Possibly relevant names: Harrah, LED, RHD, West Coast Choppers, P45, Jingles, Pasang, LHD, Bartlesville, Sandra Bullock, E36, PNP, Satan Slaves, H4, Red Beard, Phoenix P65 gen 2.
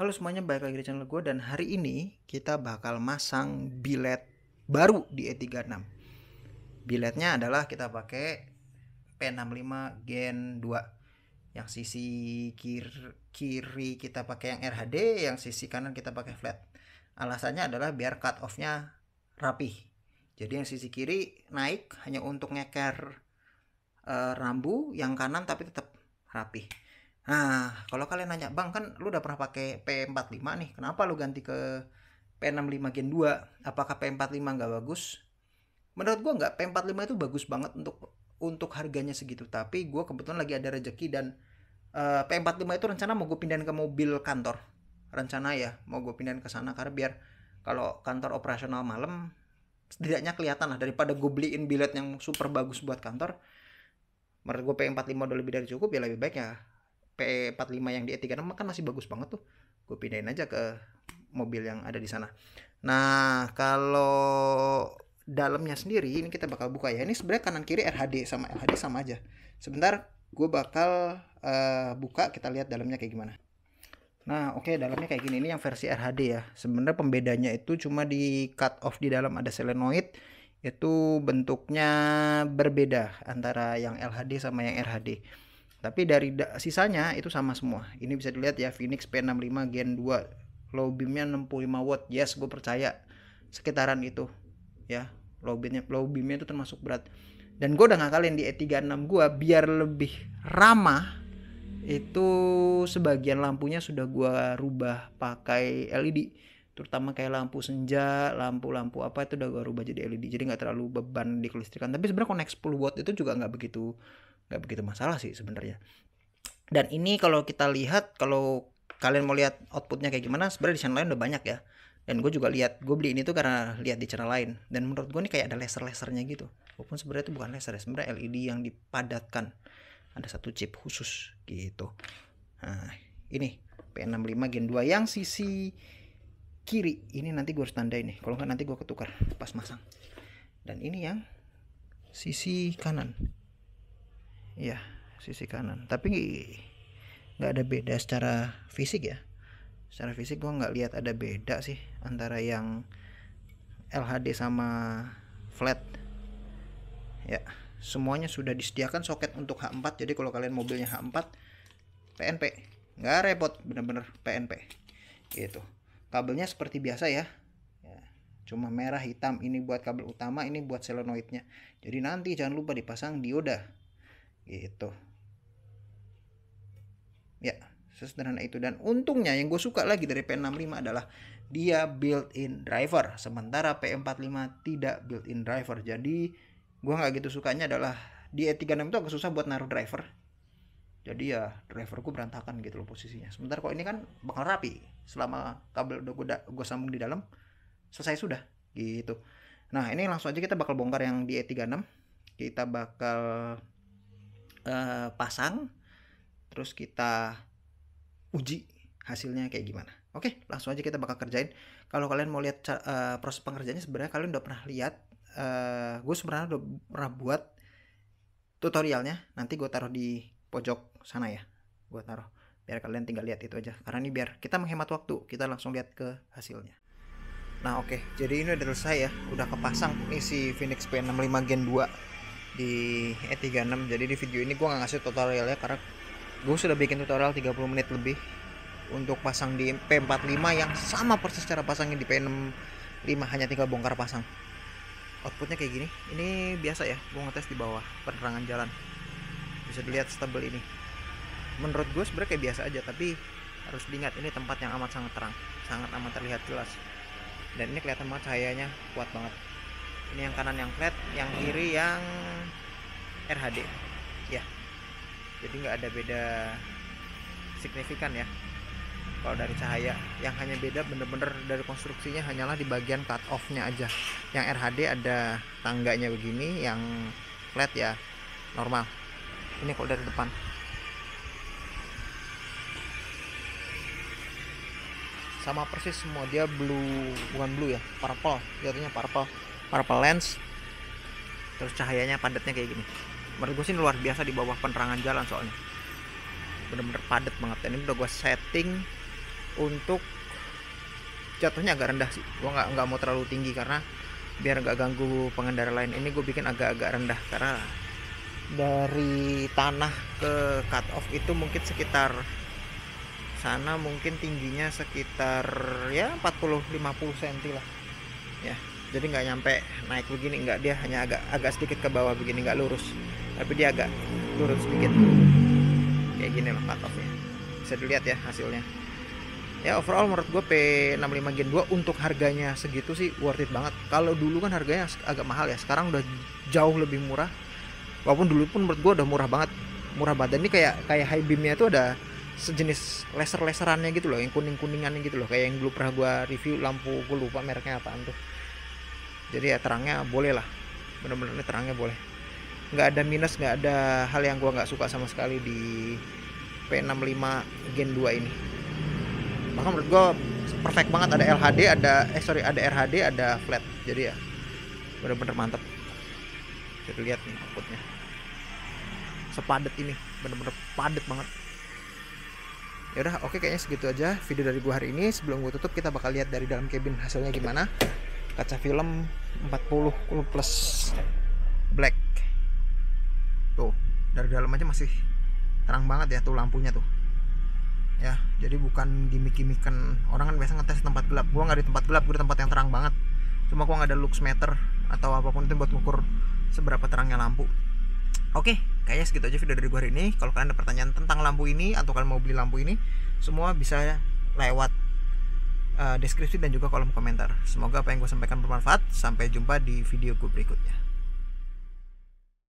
Halo semuanya, balik lagi di channel gue, dan hari ini kita bakal masang bilet baru di E36. Biletnya adalah kita pakai P65 gen 2. Yang sisi kiri kita pakai yang RHD, yang sisi kanan kita pakai flat. Alasannya adalah biar cut off-nya rapih. Jadi yang sisi kiri naik hanya untuk ngeker rambu, yang kanan tapi tetap rapih. Nah, kalau kalian nanya, "Bang, kan lu udah pernah pakai P45 nih, kenapa lu ganti ke P65 gen 2? Apakah P45 nggak bagus?" Menurut gua nggak, P45 itu bagus banget untuk harganya segitu. Tapi gua kebetulan lagi ada rezeki, dan P45 itu rencana mau gue pindahin ke mobil kantor. Rencana ya, mau gue pindahin ke sana karena biar kalau kantor operasional malam setidaknya kelihatan lah, daripada gue beliin bilet yang super bagus buat kantor. Menurut gue P45 udah lebih dari cukup, ya lebih baik ya P45 yang di E36 kan masih bagus banget tuh. Gue pindahin aja ke mobil yang ada di sana. Nah, kalau dalamnya sendiri ini kita bakal buka ya. Ini sebenarnya kanan kiri RHD sama LHD sama aja. Sebentar gue bakal buka, kita lihat dalamnya kayak gimana. Nah, oke, dalamnya kayak gini. Ini yang versi RHD ya. Sebenarnya pembedanya itu cuma di cut off, di dalam ada solenoid. Itu bentuknya berbeda antara yang LHD sama yang RHD. Tapi dari sisanya itu sama semua. Ini bisa dilihat ya, Phoenix P65 gen 2. Low beamnya 65 watt. Yes, gue percaya sekitaran itu ya. Low beamnya itu termasuk berat. Dan gue udah ngakalin di E36 gue biar lebih ramah, itu sebagian lampunya sudah gue rubah pakai LED. Terutama kayak lampu senja, lampu-lampu apa itu udah gue rubah jadi LED. Jadi nggak terlalu beban di kelistrikan. Tapi sebenarnya connect 10 watt itu juga nggak begitu masalah sih sebenarnya. Dan ini kalau kita lihat, kalau kalian mau lihat outputnya kayak gimana, sebenarnya di channel lain udah banyak ya. Dan gue juga lihat, gue beli ini tuh karena lihat di channel lain. Dan menurut gue ini kayak ada laser-lasernya gitu. Walaupun sebenarnya itu bukan laser ya, sebenarnya LED yang dipadatkan. Ada satu chip khusus gitu. Nah, ini P65 gen 2 yang sisi kiri. Ini nanti gue harus tandai nih. Kalau nggak nanti gue ketukar pas masang. Dan ini yang sisi kanan. Ya, sisi kanan, tapi nggak ada beda secara fisik ya. Secara fisik gue nggak lihat ada beda sih antara yang LHD sama flat ya. Semuanya sudah disediakan soket untuk H4. Jadi kalau kalian mobilnya H4 PNP, nggak repot, bener-bener PNP gitu. Kabelnya seperti biasa ya, cuma merah hitam. Ini buat kabel utama, ini buat solenoidnya. Jadi nanti jangan lupa dipasang dioda gitu ya, sesederhana itu. Dan untungnya yang gue suka lagi dari P65 adalah dia built-in driver, sementara P45 tidak built-in driver. Jadi gue nggak gitu sukanya adalah di E36 itu agak susah buat naruh driver, jadi ya driverku berantakan gitu loh posisinya. Sebentar, kok ini kan bakal rapi selama kabel udah gue sambung di dalam, selesai sudah gitu. Nah, ini langsung aja kita bakal bongkar yang di E36. Kita bakal pasang, terus kita uji hasilnya kayak gimana. Oke, langsung aja kita bakal kerjain. Kalau kalian mau lihat proses pengerjaannya, sebenarnya kalian udah pernah lihat. Gue sebenarnya udah pernah buat tutorialnya. Nanti gue taruh di pojok sana ya. Gue taruh biar kalian tinggal lihat itu aja. Karena ini biar kita menghemat waktu. Kita langsung lihat ke hasilnya. Nah, oke, jadi ini udah selesai ya. Udah kepasang isi Phoenix P65 gen 2 di E36. Jadi di video ini gue gak ngasih tutorialnya karena gue sudah bikin tutorial 30 menit lebih untuk pasang di P45 yang sama persis cara pasangnya di P65, hanya tinggal bongkar pasang. Outputnya kayak gini. Ini biasa ya, gue ngetes di bawah penerangan jalan. Bisa dilihat stable ini. Menurut gue sebenarnya kayak biasa aja, tapi harus diingat ini tempat yang amat sangat terang, sangat amat terlihat jelas. Dan ini kelihatan banget cahayanya kuat banget. Ini yang kanan yang flat, yang kiri yang RHD ya. Jadi nggak ada beda signifikan ya kalau dari cahaya. Yang hanya beda bener-bener dari konstruksinya hanyalah di bagian cut off-nya aja. Yang RHD ada tangganya begini, yang flat ya normal. Ini kalau dari depan sama persis semua. Dia blue, bukan blue ya, purple, jatuhnya purple lens. Terus cahayanya padatnya kayak gini. Menurut gue sih luar biasa di bawah penerangan jalan, soalnya bener-bener padat banget. Dan ini udah gue setting untuk jatuhnya agak rendah sih. Gue nggak mau terlalu tinggi karena biar nggak ganggu pengendara lain. Ini gue bikin agak-agak rendah karena dari tanah ke cut off itu mungkin sekitar sana, mungkin tingginya sekitar ya 40-50 cm lah ya. Jadi nggak nyampe naik begini, nggak, dia hanya agak sedikit ke bawah begini, nggak lurus tapi dia agak turun sedikit kayak gini lah cut offnya. Bisa dilihat ya hasilnya ya. Overall menurut gue P65 gen 2 untuk harganya segitu sih worth it banget. Kalau dulu kan harganya agak mahal ya, sekarang udah jauh lebih murah. Walaupun dulu pun menurut gue udah murah banget, murah banget. Ini kayak high beamnya tuh ada sejenis laser-laserannya gitu loh, yang kuning-kuningannya gitu loh, kayak yang dulu pernah gue review lampu, gue lupa mereknya apaan tuh. Jadi ya terangnya boleh lah, bener-bener ini terangnya boleh, nggak ada minus, nggak ada hal yang gue nggak suka sama sekali di P65 gen 2 ini. Maka menurut gue perfect banget, ada LHD, ada RHD, ada flat. Jadi ya bener-bener mantep. Jadi lihat nih outputnya, sepadet ini, bener-bener padet banget. Ya udah, oke, kayaknya segitu aja video dari gua hari ini. Sebelum gua tutup, kita bakal lihat dari dalam cabin hasilnya gimana. Kaca film 40 plus black. Tuh, dari dalam aja masih terang banget ya tuh lampunya tuh. Ya, jadi bukan gimmick-gimmickan. Orang kan biasa ngetes tempat gelap. Gua nggak di tempat gelap, gua di tempat yang terang banget. Cuma gua nggak ada lux meter atau apapun itu buat ngukur seberapa terangnya lampu. Oke, kayaknya segitu aja video dari gue hari ini. Kalau kalian ada pertanyaan tentang lampu ini atau kalian mau beli lampu ini, semua bisa lewat deskripsi dan juga kolom komentar. Semoga apa yang gue sampaikan bermanfaat. Sampai jumpa di video gue berikutnya.